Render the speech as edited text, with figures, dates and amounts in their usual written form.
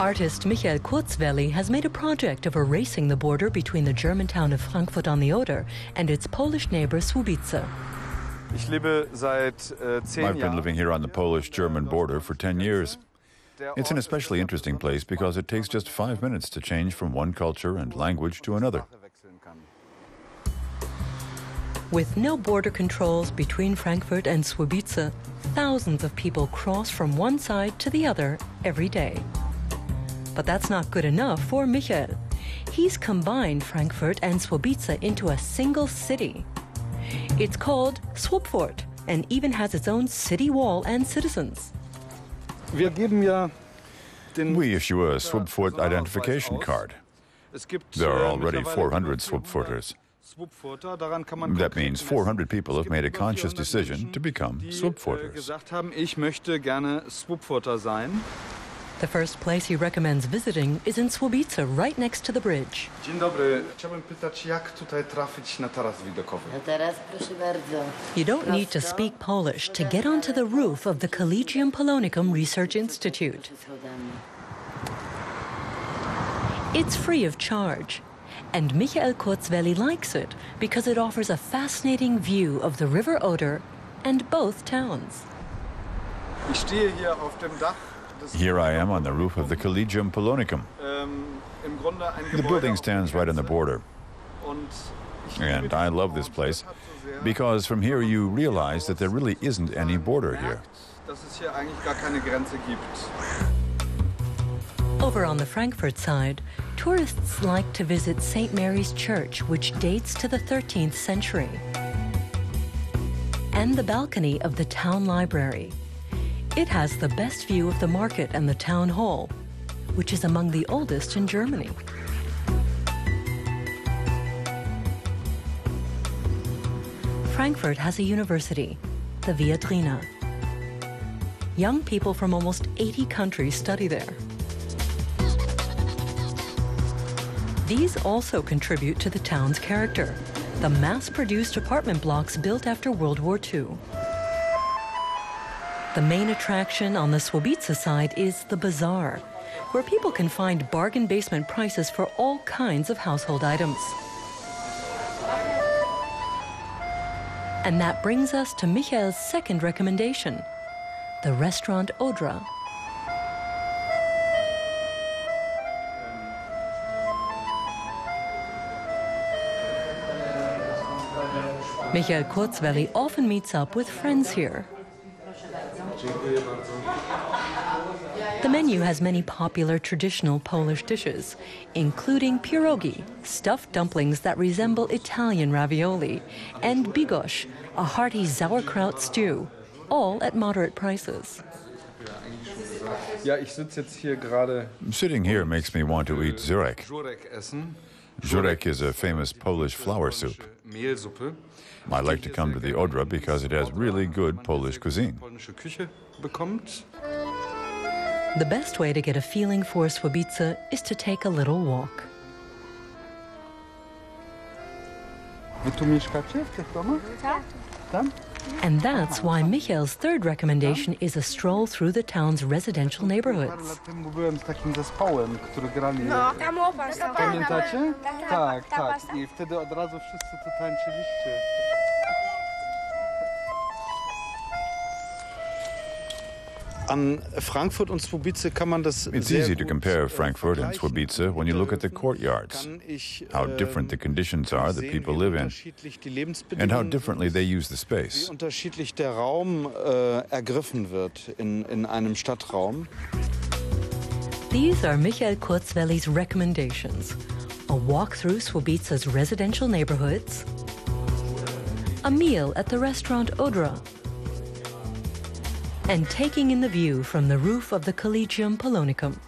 Artist Michael Kurzwelly has made a project of erasing the border between the German town of Frankfurt on the Oder and its Polish neighbor Słubice. I've been living here on the Polish-German border for 10 years. It's an especially interesting place because it takes just 5 minutes to change from one culture and language to another. With no border controls between Frankfurt and Słubice, thousands of people cross from one side to the other every day. But that's not good enough for Michael. He's combined Frankfurt and Słubice into a single city. It's called Słubfurt and even has its own city wall and citizens. We issue a Słubfurt identification card. There are already 400 Słubfurters. That means 400 people have made a conscious decision to become Słubfurters. The first place he recommends visiting is in Słubice, right next to the bridge. You don't need to speak Polish to get onto the roof of the Collegium Polonicum Research Institute. It's free of charge, and Michael Kurzwelly likes it because it offers a fascinating view of the River Oder and both towns. Here I am on the roof of the Collegium Polonicum. The building stands right on the border. And I love this place because from here you realize that there really isn't any border here. Over on the Frankfurt side, tourists like to visit St. Mary's Church, which dates to the 13th century, and the balcony of the town library. It has the best view of the market and the town hall, which is among the oldest in Germany. Frankfurt has a university, the Viadrina. Young people from almost 80 countries study there. These also contribute to the town's character, the mass-produced apartment blocks built after World War II. The main attraction on the Słubice side is the bazaar, where people can find bargain basement prices for all kinds of household items. And that brings us to Michael's second recommendation, the restaurant Odra. Michael Kurzwelly often meets up with friends here. The menu has many popular traditional Polish dishes, including pierogi, stuffed dumplings that resemble Italian ravioli, and bigos, a hearty sauerkraut stew, all at moderate prices. Sitting here makes me want to eat Żurek. Żurek is a famous Polish flour soup. I like to come to the Odra because it has really good Polish cuisine. The best way to get a feeling for Słubice is to take a little walk. And that's why Michael's third recommendation is a stroll through the town's residential neighborhoods. It's easy to compare Frankfurt and Słubice when you look at the courtyards, how different the conditions are that people live in, and how differently they use the space. These are Michael Kurzwelly's recommendations: a walk through Słubice's residential neighborhoods, a meal at the restaurant Odra, and taking in the view from the roof of the Collegium Polonicum.